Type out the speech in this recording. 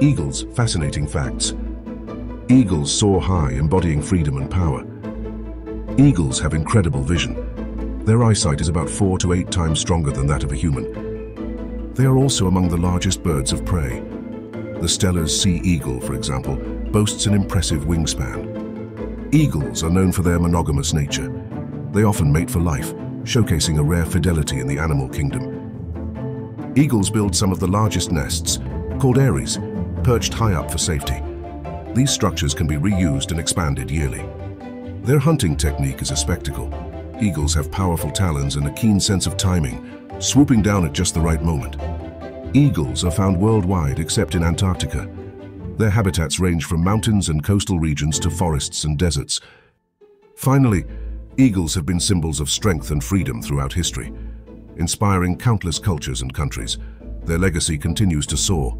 Eagles, fascinating facts. Eagles soar high, embodying freedom and power. Eagles have incredible vision. Their eyesight is about 4 to 8 times stronger than that of a human. They are also among the largest birds of prey. The Steller's sea eagle, for example, boasts an impressive wingspan. Eagles are known for their monogamous nature. They often mate for life, showcasing a rare fidelity in the animal kingdom. Eagles build some of the largest nests, called eyries, perched high up for safety. These structures can be reused and expanded yearly. Their hunting technique is a spectacle. Eagles have powerful talons and a keen sense of timing, swooping down at just the right moment. Eagles are found worldwide except in Antarctica. Their habitats range from mountains and coastal regions to forests and deserts. Finally, eagles have been symbols of strength and freedom throughout history, inspiring countless cultures and countries. Their legacy continues to soar.